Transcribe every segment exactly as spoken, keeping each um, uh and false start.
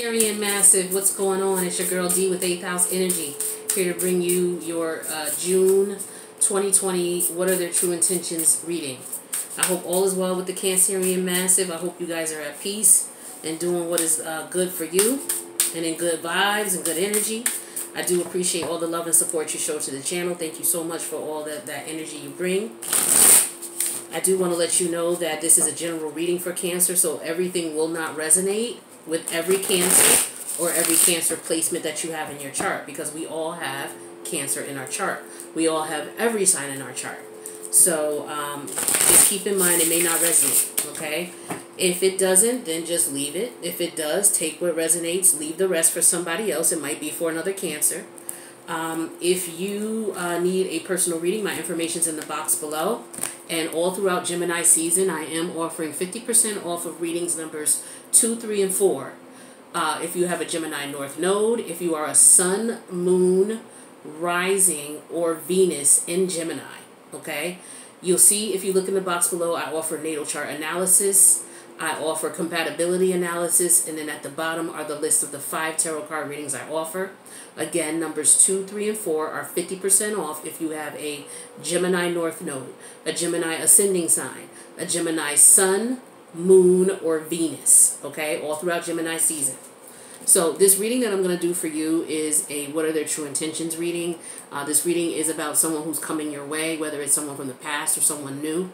And massive, what's going on? It's your girl D with eighth House Energy, here to bring you your uh, June twenty twenty What Are Their True Intentions reading. I hope all is well with the Cancerian massive. I hope you guys are at peace and doing what is uh, good for you and in good vibes and good energy. I do appreciate all the love and support you show to the channel. Thank you so much for all that, that energy you bring. I do want to let you know that this is a general reading for Cancer, so everything will not resonate with every Cancer or every Cancer placement that you have in your chart, because we all have Cancer in our chart. We all have every sign in our chart. So um, just keep in mind it may not resonate, okay? If it doesn't, then just leave it. If it does, take what resonates, leave the rest for somebody else. It might be for another Cancer. Um, if you uh, need a personal reading, my information's in the box below. And all throughout Gemini season, I am offering fifty percent off of readings numbers two, three, and four. Uh, if you have a Gemini North Node, if you are a Sun, Moon, Rising, or Venus in Gemini, okay? You'll see if you look in the box below, I offer natal chart analysis. I offer compatibility analysis. And then at the bottom are the list of the five tarot card readings I offer. Again, numbers two, three, and four are fifty percent off if you have a Gemini North Node, a Gemini Ascending Sign, a Gemini Sun, Moon, or Venus, okay, all throughout Gemini season. So this reading that I'm going to do for you is a What Are Their True Intentions reading. Uh, this reading is about someone who's coming your way, whether it's someone from the past or someone new.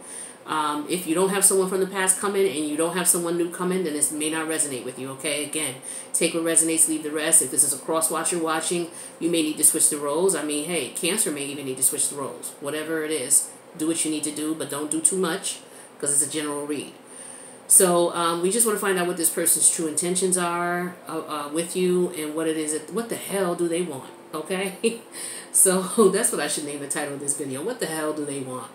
Um, if you don't have someone from the past coming and you don't have someone new coming, then this may not resonate with you, okay? Again, take what resonates, leave the rest. If this is a cross-watch you're watching, you may need to switch the roles. I mean, hey, Cancer may even need to switch the roles. Whatever it is, do what you need to do, but don't do too much because it's a general read. So um, we just want to find out what this person's true intentions are uh, uh, with you and what it is, that, what the hell do they want, okay? So that's what I should name the title of this video, what the hell do they want?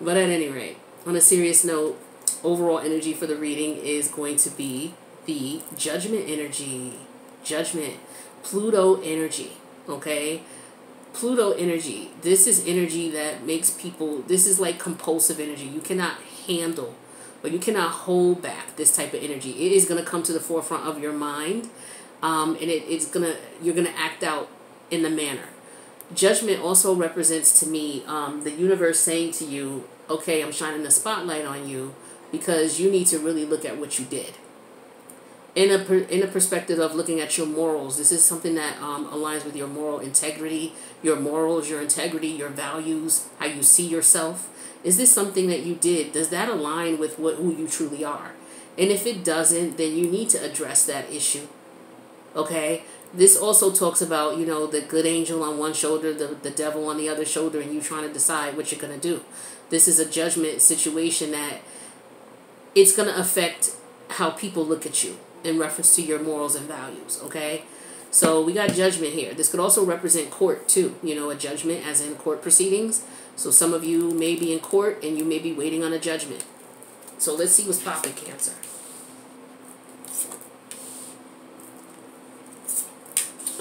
But at any rate, on a serious note, overall energy for the reading is going to be the Judgment energy, Judgment, Pluto energy, okay? Pluto energy, this is energy that makes people, this is like compulsive energy. You cannot handle, but you cannot hold back this type of energy. It is going to come to the forefront of your mind, um, and it, it's gonna you're going to act out in the manner. Judgment also represents to me um, the universe saying to you, okay, I'm shining the spotlight on you because you need to really look at what you did. In a, per, in a perspective of looking at your morals, this is something that um, aligns with your moral integrity, your morals, your integrity, your values, how you see yourself. Is this something that you did? Does that align with what who you truly are? And if it doesn't, then you need to address that issue, okay? This also talks about, you know, the good angel on one shoulder, the, the devil on the other shoulder, and you trying to decide what you're going to do. This is a judgment situation that it's going to affect how people look at you in reference to your morals and values, okay? So we got judgment here. This could also represent court too, you know, a judgment as in court proceedings. So some of you may be in court and you may be waiting on a judgment. So let's see what's popping, Cancer.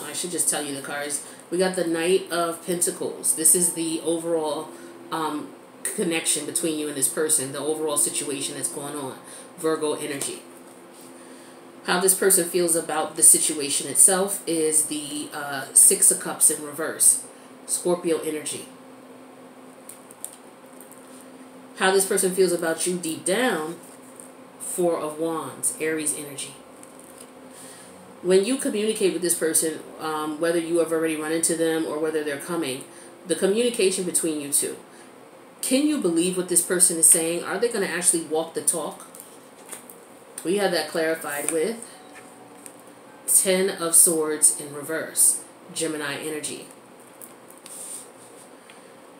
I should just tell you the cards. We got the Knight of Pentacles. This is the overall um, connection between you and this person, the overall situation that's going on. Virgo energy. How this person feels about the situation itself is the uh, Six of Cups in reverse. Scorpio energy. How this person feels about you deep down, Four of Wands, Aries energy. When you communicate with this person, um, whether you have already run into them or whether they're coming, the communication between you two. Can you believe what this person is saying? Are they going to actually walk the talk? We have that clarified with Ten of Swords in reverse, Gemini energy.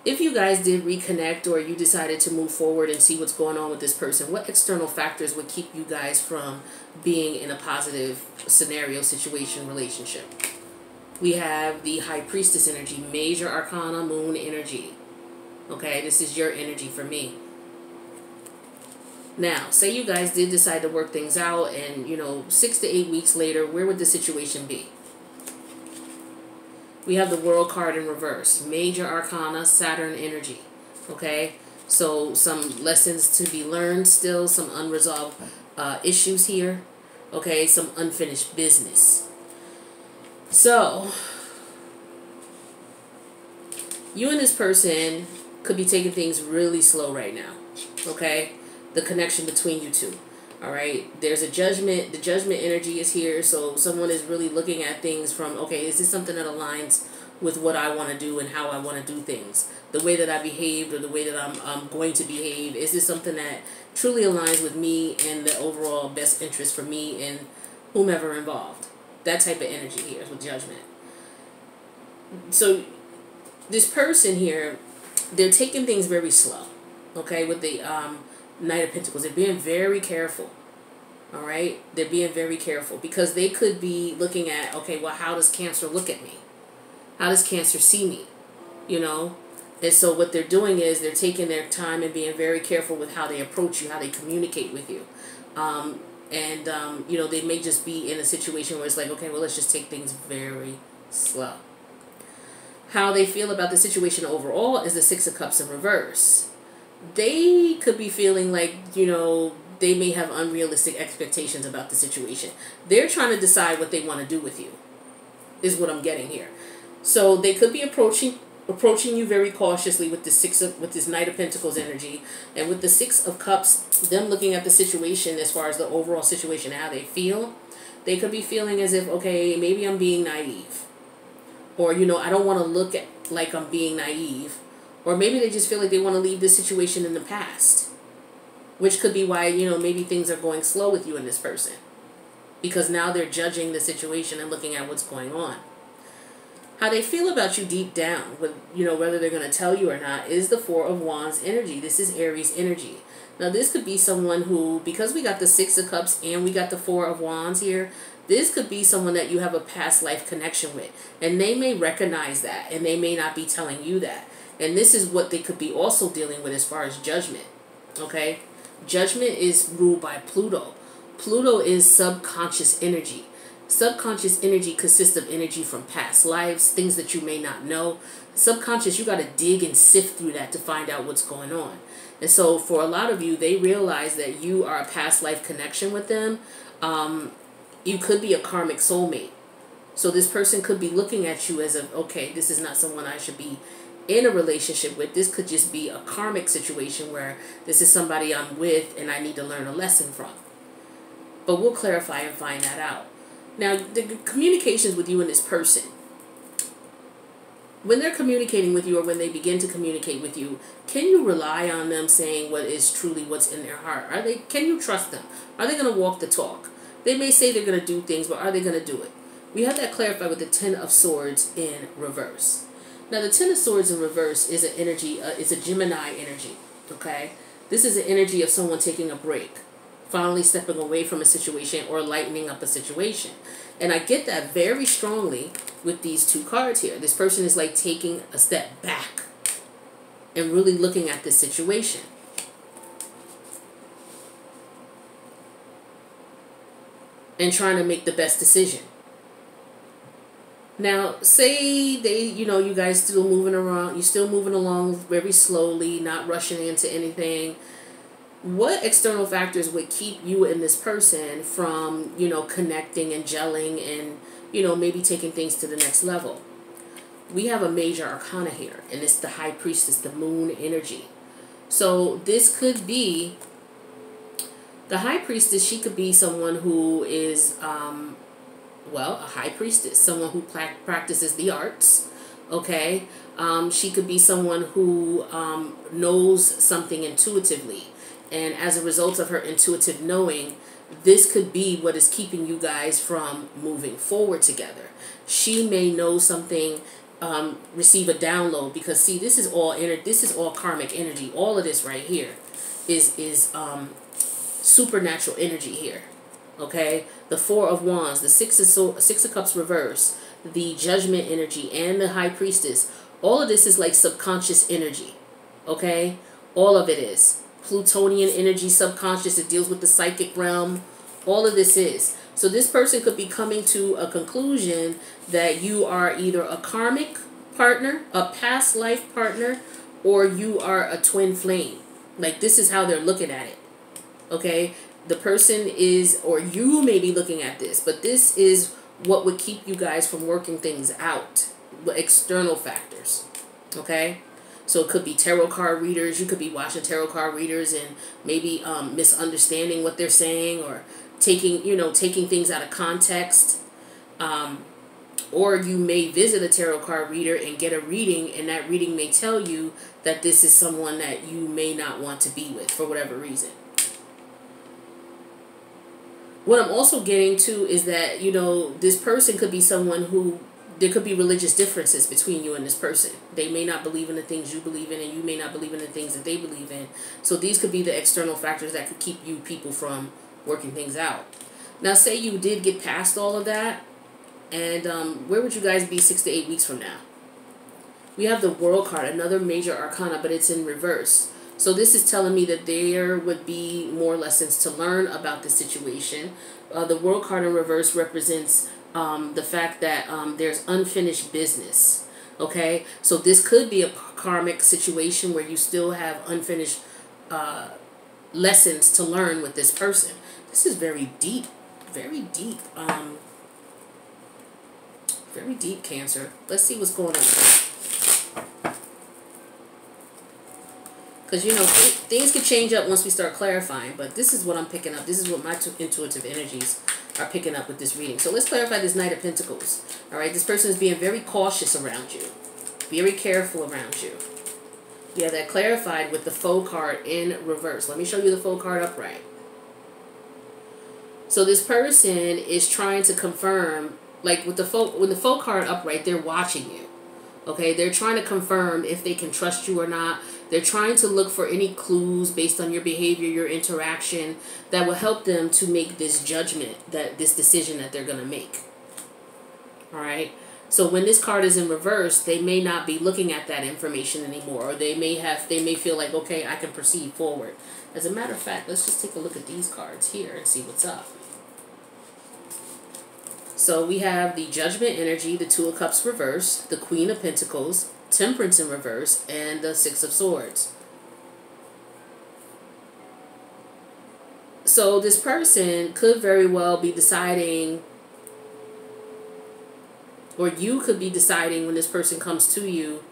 If you guys did reconnect or you decided to move forward and see what's going on with this person, what external factors would keep you guys from being in a positive scenario, situation, relationship? We have the High Priestess energy, Major Arcana, Moon energy. Okay, this is your energy for me. Now, say you guys did decide to work things out and, you know, six to eight weeks later, where would the situation be? We have the World card in reverse, Major Arcana, Saturn energy, okay? So some lessons to be learned still, some unresolved uh, issues here. Okay, some unfinished business. So, you and this person could be taking things really slow right now. Okay? The connection between you two. All right? There's a judgment. The judgment energy is here. So, someone is really looking at things from, okay, is this something that aligns with what I want to do and how I want to do things? The way that I behaved, or the way that I'm, I'm going to behave. Is this something that truly aligns with me and the overall best interest for me and whomever involved? That type of energy here is with judgment. So this person here, they're taking things very slow. Okay, with the um, Knight of Pentacles. They're being very careful. All right? They're being very careful because they could be looking at, okay, well, how does Cancer look at me? How does Cancer see me? You know? And so what they're doing is they're taking their time and being very careful with how they approach you, how they communicate with you. Um, and, um, you know, they may just be in a situation where it's like, okay, well, let's just take things very slow. How they feel about the situation overall is the Six of Cups in reverse. They could be feeling like, you know, they may have unrealistic expectations about the situation. They're trying to decide what they want to do with you, is what I'm getting here. So they could be approaching... approaching you very cautiously with the six of, with this Knight of Pentacles energy, and with the Six of Cups, them looking at the situation as far as the overall situation, how they feel. They could be feeling as if, okay, maybe I'm being naive, or, you know, I don't want to look at like I'm being naive, or maybe they just feel like they want to leave this situation in the past, which could be why, you know, maybe things are going slow with you and this person, because now they're judging the situation and looking at what's going on. How they feel about you deep down, with, you know, whether they're going to tell you or not, is the Four of Wands energy. This is Aries energy. Now, this could be someone who, because we got the Six of Cups and we got the Four of Wands here, this could be someone that you have a past life connection with. And they may recognize that, and they may not be telling you that. And this is what they could be also dealing with as far as judgment, okay? Judgment is ruled by Pluto. Pluto is subconscious energy. Subconscious energy consists of energy from past lives, things that you may not know. Subconscious, you got to dig and sift through that to find out what's going on. And so for a lot of you, they realize that you are a past life connection with them. Um, you could be a karmic soulmate. So this person could be looking at you as a, okay, this is not someone I should be in a relationship with. This could just be a karmic situation where this is somebody I'm with and I need to learn a lesson from. But we'll clarify and find that out. Now, the communications with you and this person, when they're communicating with you or when they begin to communicate with you, can you rely on them saying what is truly what's in their heart? Are they? Can you trust them? Are they going to walk the talk? They may say they're going to do things, but are they going to do it? We have that clarified with the Ten of Swords in reverse. Now, the Ten of Swords in reverse is an energy, uh, it's a Gemini energy, okay? This is an energy of someone taking a break, finally stepping away from a situation or lightening up a situation. And I get that very strongly with these two cards here. This person is like taking a step back and really looking at this situation. And trying to make the best decision. Now, say they, you know, you guys still moving around, you're still moving along very slowly, not rushing into anything. What external factors would keep you and this person from, you know, connecting and gelling and, you know, maybe taking things to the next level? We have a major arcana here, and it's the High Priestess, the moon energy. So this could be, the High Priestess, she could be someone who is, um, well, a High Priestess, someone who practices the arts, okay? Um, she could be someone who um, knows something intuitively. And as a result of her intuitive knowing, this could be what is keeping you guys from moving forward together. She may know something, um, receive a download, because see, this is all inner, this is all karmic energy. All of this right here is is um, supernatural energy here. Okay, the Four of Wands, the Six of so Six of Cups reverse, the Judgment energy, and the High Priestess. All of this is like subconscious energy. Okay, all of it is. Plutonian energy, subconscious, it deals with the psychic realm. All of this is. So this person could be coming to a conclusion that you are either a karmic partner, a past life partner, or you are a twin flame. Like, this is how they're looking at it. Okay? the person is, or you may be looking at this, but this is what would keep you guys from working things out, external factors, okay? So it could be tarot card readers. You could be watching tarot card readers and maybe um, misunderstanding what they're saying, or taking, you know, taking things out of context. Um, or you may visit a tarot card reader and get a reading, and that reading may tell you that this is someone that you may not want to be with for whatever reason. What I'm also getting to is that, you know, this person could be someone who, there could be religious differences between you and this person. They may not believe in the things you believe in, and you may not believe in the things that they believe in. So these could be the external factors that could keep you people from working things out. Now, say you did get past all of that, and um, where would you guys be six to eight weeks from now? We have the World card, another major arcana, but it's in reverse. So this is telling me that there would be more lessons to learn about the situation. Uh, the World card in reverse represents Um, the fact that um, there's unfinished business, okay? So this could be a karmic situation where you still have unfinished uh, lessons to learn with this person. This is very deep, very deep, um, very deep, Cancer. Let's see what's going on. Because, you know, th things could change up once we start clarifying, but this is what I'm picking up. This is what my two intuitive energies are picking up with this reading. So let's clarify this Knight of Pentacles. All right, this person is being very cautious around you, very careful around you. Yeah, that clarified with the Fool card in reverse. Let me show you the Fool card upright. So this person is trying to confirm, like with the Fool, when the Fool card upright, they're watching you. Okay, they're trying to confirm if they can trust you or not. They're trying to look for any clues based on your behavior, your interaction, that will help them to make this judgment, that this decision that they're going to make. All right. So when this card is in reverse, they may not be looking at that information anymore, or they may have, they may feel like, okay, I can proceed forward. As a matter of fact, let's just take a look at these cards here and see what's up. So we have the Judgment energy, the Two of Cups reverse, the Queen of Pentacles, Temperance in reverse, and the Six of Swords. So this person could very well be deciding, or you could be deciding when this person comes to you,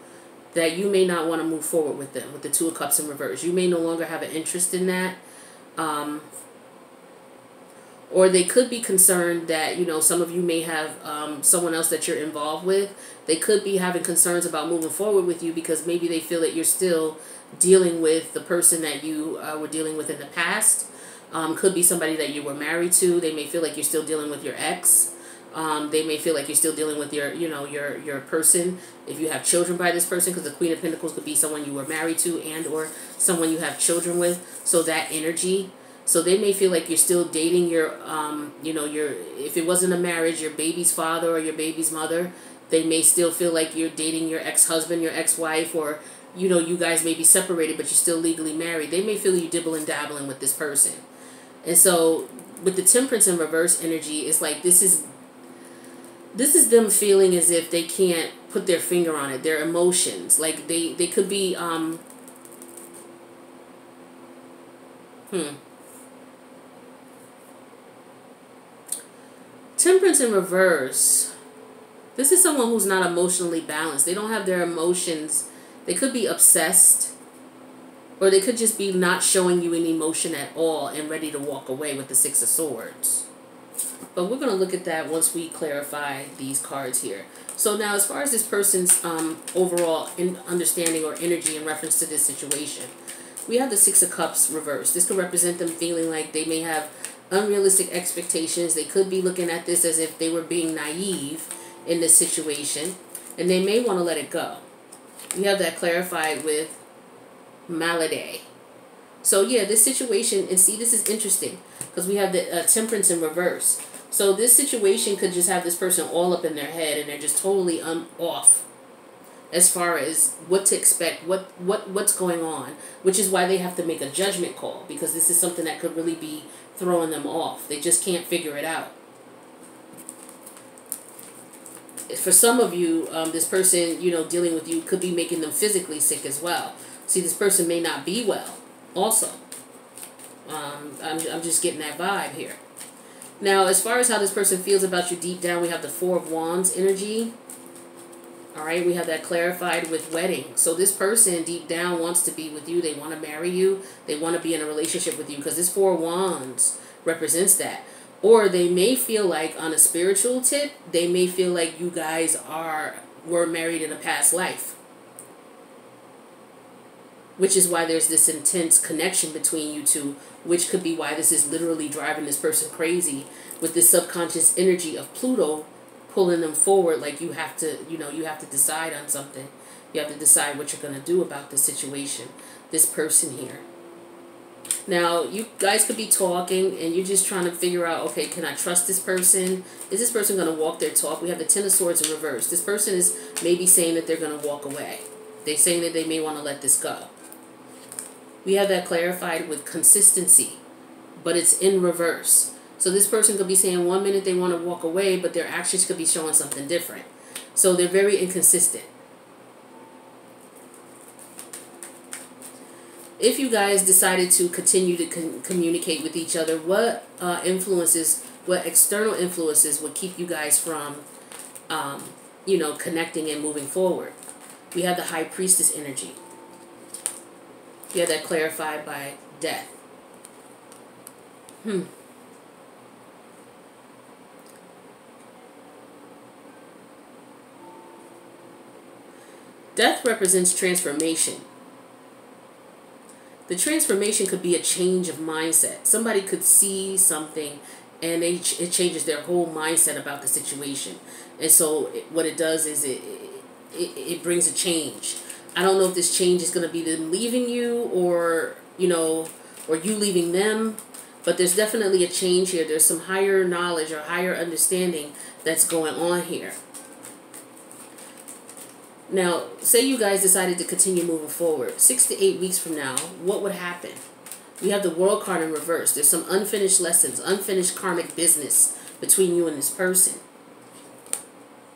that you may not want to move forward with them, with the Two of Cups in reverse. You may no longer have an interest in that. Um... Or they could be concerned that, you know, some of you may have um, someone else that you're involved with. They could be having concerns about moving forward with you because maybe they feel that you're still dealing with the person that you uh, were dealing with in the past. Um, could be somebody that you were married to. They may feel like you're still dealing with your ex. Um, they may feel like you're still dealing with your, you know, your, your person. If you have children by this person, because the Queen of Pentacles could be someone you were married to and or someone you have children with. So that energy. So they may feel like you're still dating your, um, you know, your, if it wasn't a marriage, your baby's father or your baby's mother. They may still feel like you're dating your ex-husband, your ex-wife, or, you know, you guys may be separated, but you're still legally married. They may feel you dibble and dabbling with this person. And so with the Temperance in reverse energy, it's like this is, this is them feeling as if they can't put their finger on it, their emotions. Like they, they could be, um, hmm. Temperance in reverse. This is someone who's not emotionally balanced. They don't have their emotions. They could be obsessed, or they could just be not showing you any emotion at all and ready to walk away with the Six of Swords. But we're going to look at that once we clarify these cards here. So now, as far as this person's um, overall in understanding or energy in reference to this situation, we have the Six of Cups reverse. This could represent them feeling like they may have unrealistic expectations. They could be looking at this as if they were being naive in this situation, and they may want to let it go. We have that clarified with Malady. So yeah, this situation, and see, this is interesting because we have the uh, Temperance in reverse. So this situation could just have this person all up in their head, and they're just totally um off as far as what to expect, what what what's going on, which is why they have to make a judgment call, because this is something that could really be throwing them off. They just can't figure it out. For some of you, um, this person, you know, dealing with you could be making them physically sick as well. See, this person may not be well also. Um, Um, I'm, I'm just getting that vibe here. Now, as far as how this person feels about you deep down, we have the Four of Wands energy. All right, we have that clarified with wedding. So this person deep down wants to be with you. They want to marry you. They want to be in a relationship with you because this Four of Wands represents that. Or they may feel like, on a spiritual tip, they may feel like you guys are were married in a past life. Which is why there's this intense connection between you two, which could be why this is literally driving this person crazy with this subconscious energy of Pluto pulling them forward. Like you have to, you know, you have to decide on something. You have to decide what you're going to do about this situation, this person here. Now, you guys could be talking and you're just trying to figure out, okay, can I trust this person? Is this person going to walk their talk? We have the Ten of Swords in reverse. This person is maybe saying that they're going to walk away. They're saying that they may want to let this go. We have that clarified with consistency, but it's in reverse. So this person could be saying one minute they want to walk away, but their actions could be showing something different. So they're very inconsistent. If you guys decided to continue to con communicate with each other, what uh, influences, what external influences would keep you guys from, um, you know, connecting and moving forward? We have the High Priestess energy. Yeah, that clarified by death. Hmm. Death represents transformation. The transformation could be a change of mindset. Somebody could see something and they ch it changes their whole mindset about the situation. And so it, what it does is it, it, it brings a change. I don't know if this change is going to be them leaving you or, you know, or you leaving them. But there's definitely a change here. There's some higher knowledge or higher understanding that's going on here. Now, say you guys decided to continue moving forward. Six to eight weeks from now, what would happen? We have the World card in reverse. There's some unfinished lessons, unfinished karmic business between you and this person.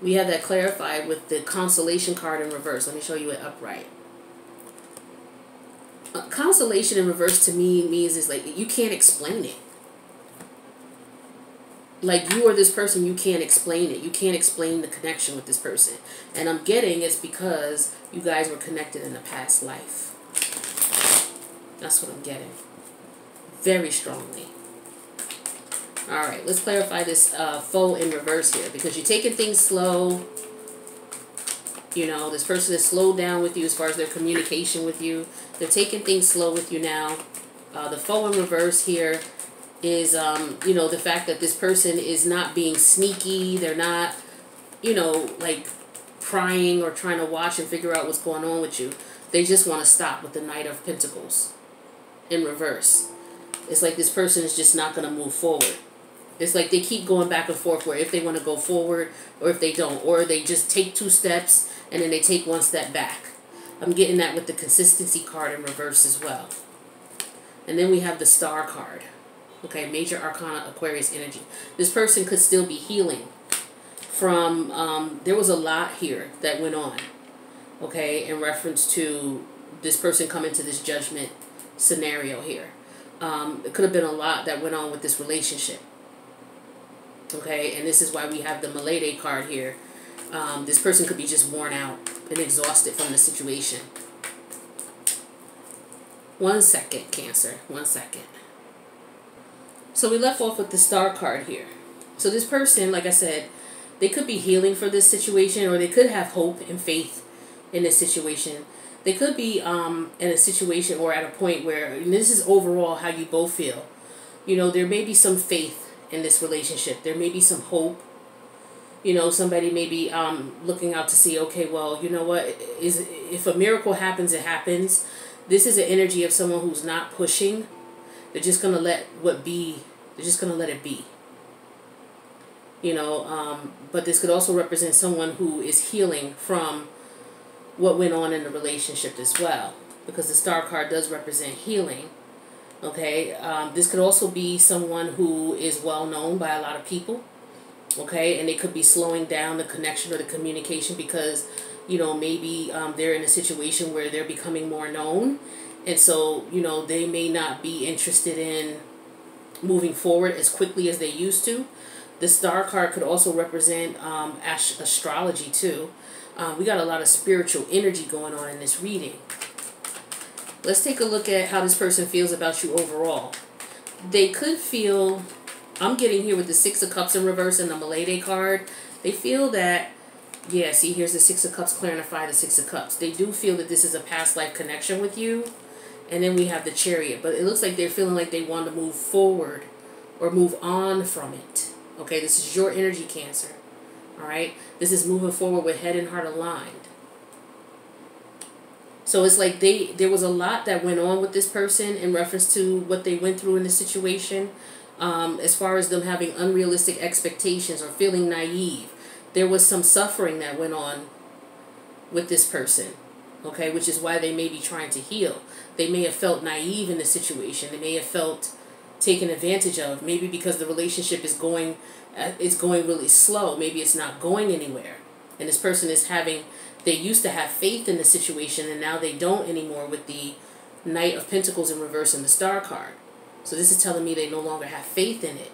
We have that clarified with the Constellation card in reverse. Let me show you it upright. Uh, constellation in reverse to me means is like you can't explain it. Like you or this person, you can't explain it. You can't explain the connection with this person. And I'm getting it's because you guys were connected in a past life. That's what I'm getting. Very strongly. All right, let's clarify this uh, foe in reverse here, because you're taking things slow. You know, this person is slowed down with you as far as their communication with you. They're taking things slow with you now. Uh, the foe in reverse here is, um, you know, the fact that this person is not being sneaky. They're not, you know, like prying or trying to watch and figure out what's going on with you. They just want to stop with the Knight of Pentacles in reverse. It's like this person is just not going to move forward. It's like they keep going back and forth where if they want to go forward or if they don't. Or they just take two steps and then they take one step back. I'm getting that with the Consistency card in reverse as well. And then we have the Star card. Okay, Major Arcana Aquarius energy. This person could still be healing from, um, there was a lot here that went on. Okay, in reference to this person coming to this judgment scenario here. Um, it could have been a lot that went on with this relationship. Okay, and this is why we have the Malede card here. Um, this person could be just worn out and exhausted from the situation. One second, Cancer. One second. So we left off with the Star card here. So this person, like I said, they could be healing for this situation, or they could have hope and faith in this situation. They could be um, in a situation or at a point where, and this is overall how you both feel, you know, there may be some faith in this relationship. There may be some hope. You know, somebody may be um, looking out to see, okay, well, you know what, is if a miracle happens, it happens. This is an energy of someone who's not pushing. They're just going to let what be. They're just going to let it be. You know, um, but this could also represent someone who is healing from what went on in the relationship as well, because the Star card does represent healing. Okay, um, this could also be someone who is well known by a lot of people. Okay, and they could be slowing down the connection or the communication because, you know, maybe um, they're in a situation where they're becoming more known, and so, you know, they may not be interested in moving forward as quickly as they used to. The star card could also represent um, ast- astrology too. Uh, we got a lot of spiritual energy going on in this reading. Let's take a look at how this person feels about you overall. They could feel, I'm getting here with the Six of Cups in reverse and the Milady card. They feel that, yeah, see, here's the Six of Cups, clarify the Six of Cups. They do feel that this is a past life connection with you. And then we have the Chariot. But it looks like they're feeling like they want to move forward or move on from it. Okay, this is your energy, Cancer. All right? This is moving forward with head and heart aligned. So it's like they there was a lot that went on with this person in reference to what they went through in this situation. Um, as far as them having unrealistic expectations or feeling naive. There was some suffering that went on with this person. Okay, which is why they may be trying to heal. They may have felt naive in the situation. They may have felt taken advantage of, maybe because the relationship is going it's going really slow. Maybe it's not going anywhere, and this person is having, they used to have faith in the situation, and now they don't anymore with the Knight of Pentacles in reverse and the Star card. So this is telling me they no longer have faith in it.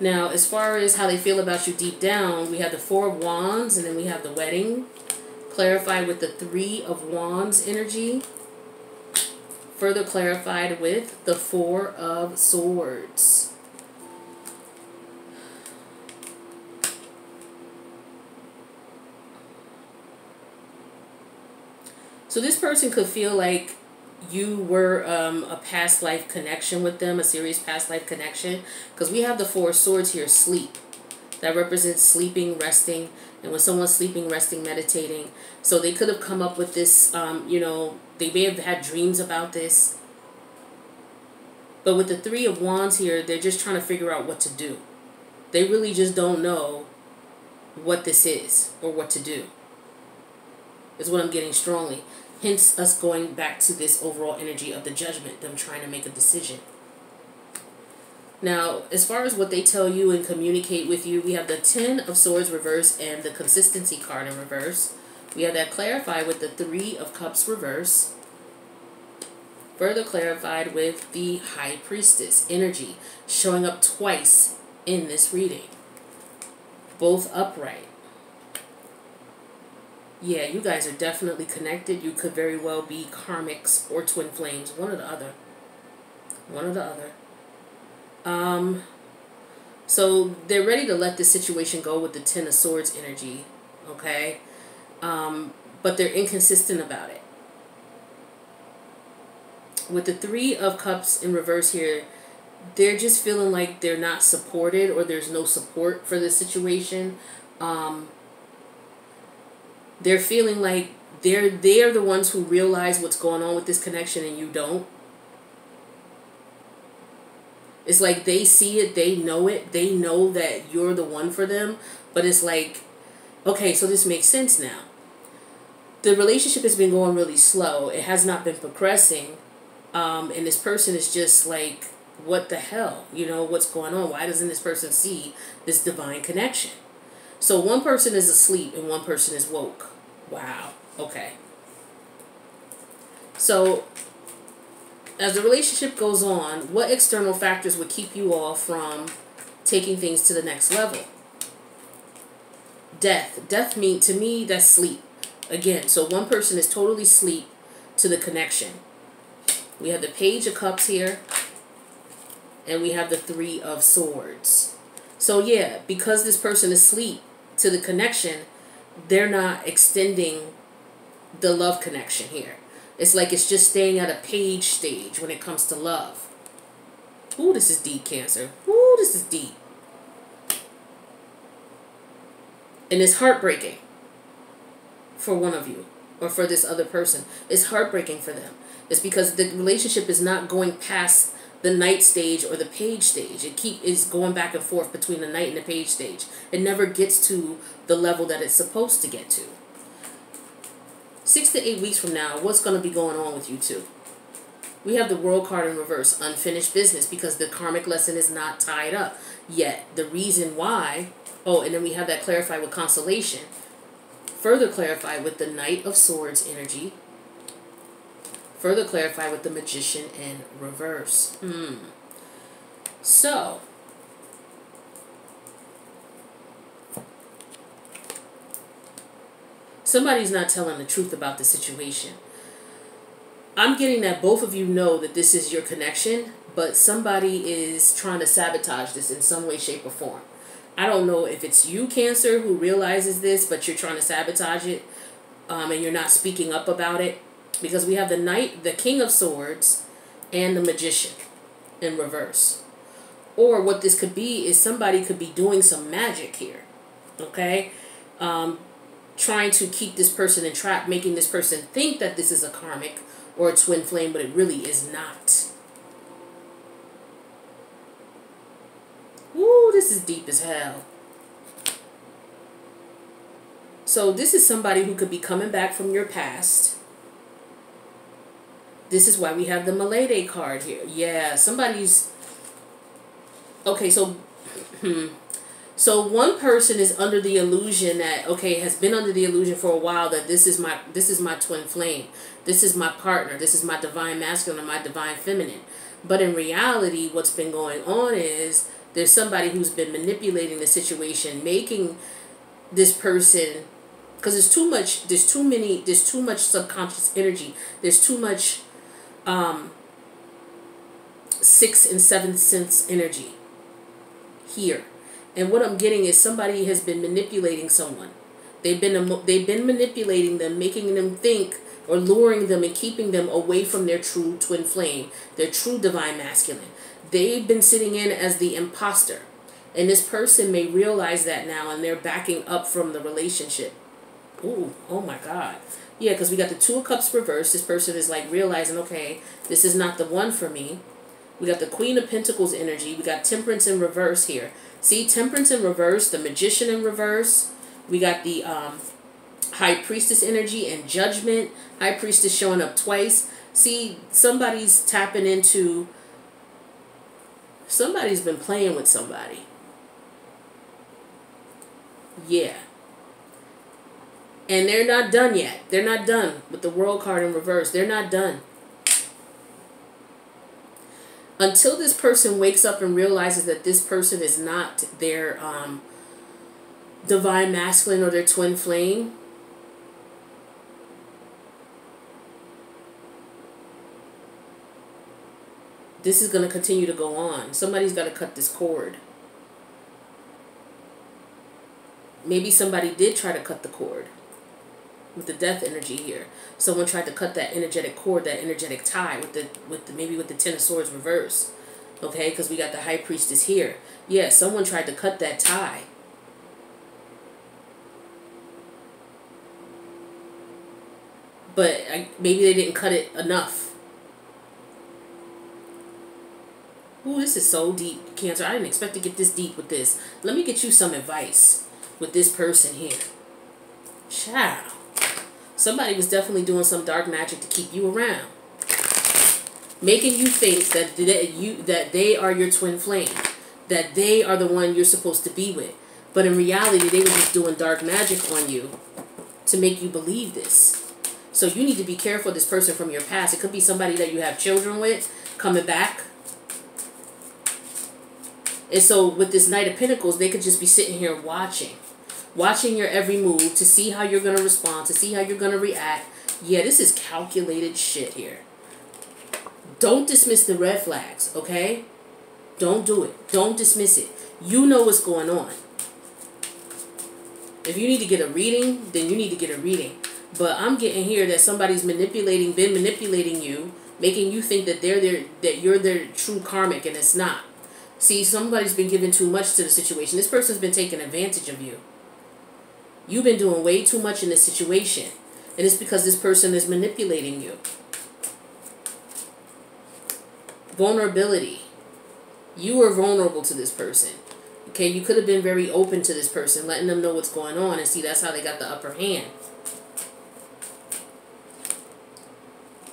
Now, as far as how they feel about you deep down, we have the Four of Wands, and then we have the Wedding. Clarified with the Three of Wands energy. Further clarified with the Four of Swords. So this person could feel like you were um, a past life connection with them, a serious past life connection. Because we have the Four of Swords here, sleep. That represents sleeping, resting. And when someone's sleeping, resting, meditating. So they could have come up with this, um, you know, they may have had dreams about this. But with the Three of Wands here, they're just trying to figure out what to do. They really just don't know what this is or what to do. Is what I'm getting strongly. Hence us going back to this overall energy of the Judgment, them trying to make a decision. Now, as far as what they tell you and communicate with you, we have the Ten of Swords reverse and the Consistency card in reverse. We have that clarified with the Three of Cups reverse. Further clarified with the High Priestess energy, showing up twice in this reading. Both upright. Yeah, you guys are definitely connected. You could very well be karmics or twin flames. One or the other. One or the other. Um, so they're ready to let this situation go with the Ten of Swords energy. Okay? Um, but they're inconsistent about it. With the Three of Cups in reverse here, they're just feeling like they're not supported or there's no support for this situation. Um... They're feeling like they're, they're the ones who realize what's going on with this connection and you don't. It's like they see it, they know it, they know that you're the one for them. But it's like, okay, so this makes sense now. The relationship has been going really slow. It has not been progressing. Um, and this person is just like, what the hell? You know, what's going on? Why doesn't this person see this divine connection? So one person is asleep and one person is woke. Wow. Okay. So as the relationship goes on, what external factors would keep you all from taking things to the next level? Death. Death mean to me, that's sleep. Again, so one person is totally asleep to the connection. We have the Page of Cups here. And we have the Three of Swords. So yeah, because this person is asleep to the connection, they're not extending the love connection here. It's like it's just staying at a page stage when it comes to love. Ooh, this is deep, Cancer. Ooh, this is deep. And it's heartbreaking for one of you or for this other person. It's heartbreaking for them. It's because the relationship is not going past the Knight stage or the Page stage. It keep is going back and forth between the Knight and the Page stage. It never gets to the level that it's supposed to get to. Six to eight weeks from now, what's going to be going on with you two? We have the World card in reverse, unfinished business, because the karmic lesson is not tied up yet. The reason why, oh, and then we have that clarified with consolation. Further clarified with the Knight of Swords energy. Further clarify with the Magician in reverse. Mm. So, somebody's not telling the truth about the situation. I'm getting that both of you know that this is your connection, but somebody is trying to sabotage this in some way, shape, or form. I don't know if it's you, Cancer, who realizes this, but you're trying to sabotage it, um, and you're not speaking up about it, because we have the Knight, the King of Swords, and the Magician in reverse. Or what this could be is somebody could be doing some magic here, okay? Um, trying to keep this person entrapped, making this person think that this is a karmic or a twin flame, but it really is not. Ooh, this is deep as hell. So this is somebody who could be coming back from your past. This is why we have the Milady card here. Yeah, somebody's... Okay, so... So one person is under the illusion that, okay, has been under the illusion for a while that this is my this is my twin flame. This is my partner. This is my divine masculine and my divine feminine. But in reality, what's been going on is there's somebody who's been manipulating the situation, making this person, because there's too much, there's too many, there's too much subconscious energy. There's too much um, sixth and seventh sense energy here. And what I'm getting is somebody has been manipulating someone. They've been they've been manipulating them, making them think or luring them and keeping them away from their true twin flame, their true divine masculine. They've been sitting in as the imposter. And this person may realize that now and they're backing up from the relationship. Ooh, oh my God. Yeah, because we got the Two of Cups reversed. This person is like realizing, okay, this is not the one for me. We got the Queen of Pentacles energy. We got Temperance in reverse here. See, Temperance in reverse, the Magician in reverse. We got the um, High Priestess energy and Judgment. High Priestess showing up twice. See, somebody's tapping into... Somebody's been playing with somebody. Yeah. And they're not done yet. They're not done with the World card in reverse. They're not done. Until this person wakes up and realizes that this person is not their um, divine masculine or their twin flame. This is going to continue to go on. Somebody's got to cut this cord. Maybe somebody did try to cut the cord with the death energy here. Someone tried to cut that energetic cord, that energetic tie with the with the maybe with the Ten of Swords reverse. Okay, because we got the High Priestess here. Yeah, someone tried to cut that tie. But I, maybe they didn't cut it enough. Ooh, this is so deep, Cancer. I didn't expect to get this deep with this. Let me get you some advice with this person here. Child. Somebody was definitely doing some dark magic to keep you around. Making you think that that you that they are your twin flame. That they are the one you're supposed to be with. But in reality, they were just doing dark magic on you to make you believe this. So you need to be careful of this person from your past. It could be somebody that you have children with coming back. And so with this Knight of Pentacles, they could just be sitting here watching. Watching your every move to see how you're going to respond, to see how you're going to react. Yeah, this is calculated shit here. Don't dismiss the red flags, okay? Don't do it. Don't dismiss it. You know what's going on. If you need to get a reading, then you need to get a reading. But I'm getting here that somebody's manipulating, been manipulating you, making you think that they're their, that you're their true karmic, and it's not. See, somebody's been giving too much to the situation. This person's been taking advantage of you. You've been doing way too much in this situation. And it's because this person is manipulating you. Vulnerability. You were vulnerable to this person. Okay, you could have been very open to this person, letting them know what's going on. And see, that's how they got the upper hand.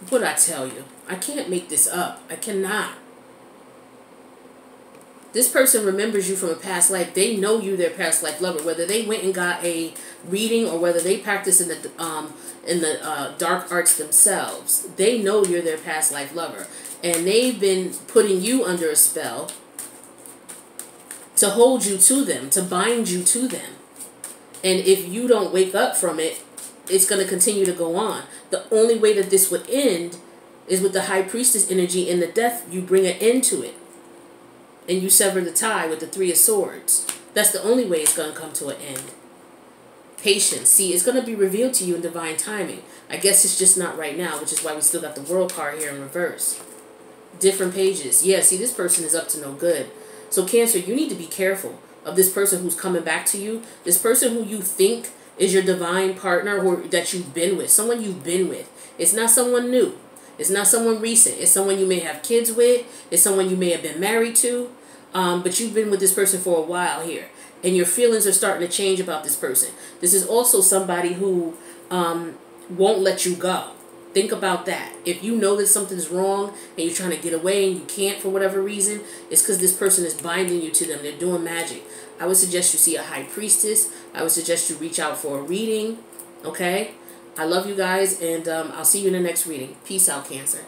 What'd I tell you? I can't make this up. I cannot. This person remembers you from a past life. They know you, their past life lover. Whether they went and got a reading or whether they practice in the um in the uh, dark arts themselves, they know you're their past life lover, and they've been putting you under a spell to hold you to them, to bind you to them. And if you don't wake up from it, it's going to continue to go on. The only way that this would end is with the High Priestess energy and the death. You bring an end to it. And you sever the tie with the Three of Swords. That's the only way it's going to come to an end. Patience. See, it's going to be revealed to you in divine timing. I guess it's just not right now, which is why we still got the World card here in reverse. Different pages. Yeah, see, this person is up to no good. So Cancer, you need to be careful of this person who's coming back to you. This person who you think is your divine partner or that you've been with. Someone you've been with. It's not someone new. It's not someone recent. It's someone you may have kids with. It's someone you may have been married to. Um, but you've been with this person for a while here, and your feelings are starting to change about this person. This is also somebody who um, won't let you go. Think about that. If you know that something's wrong and you're trying to get away and you can't for whatever reason, it's because this person is binding you to them. They're doing magic. I would suggest you see a High Priestess. I would suggest you reach out for a reading. Okay? I love you guys, and um, I'll see you in the next reading. Peace out, Cancer.